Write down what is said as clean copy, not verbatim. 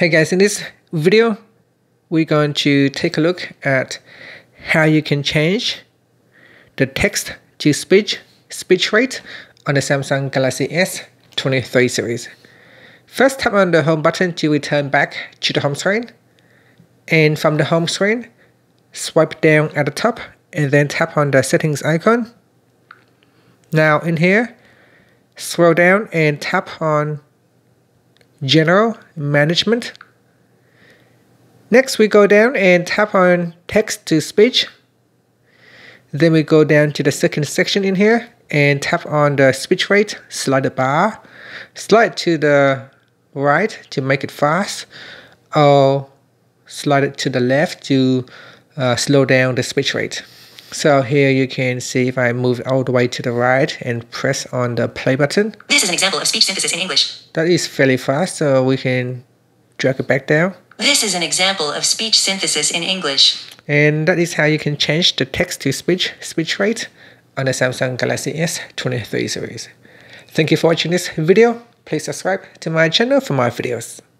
Hey guys, in this video, we're going to take a look at how you can change the text to speech rate on the Samsung Galaxy S23 series. First, tap on the home button to return back to the home screen. And from the home screen, swipe down at the top and then tap on the settings icon. Now in here, scroll down and tap on General Management. Next we go down and tap on Text to Speech. Then we go down to the second section in here and tap on the speech rate, slide the bar, slide to the right to make it fast, or slide it to the left to slow down the speech rate. So here you can see if I move all the way to the right and press on the play button. This is an example of speech synthesis in English. That is fairly fast, so we can drag it back down. This is an example of speech synthesis in English. And that is how you can change the text to speech rate on the Samsung Galaxy S23 series. Thank you for watching this video. Please subscribe to my channel for more videos.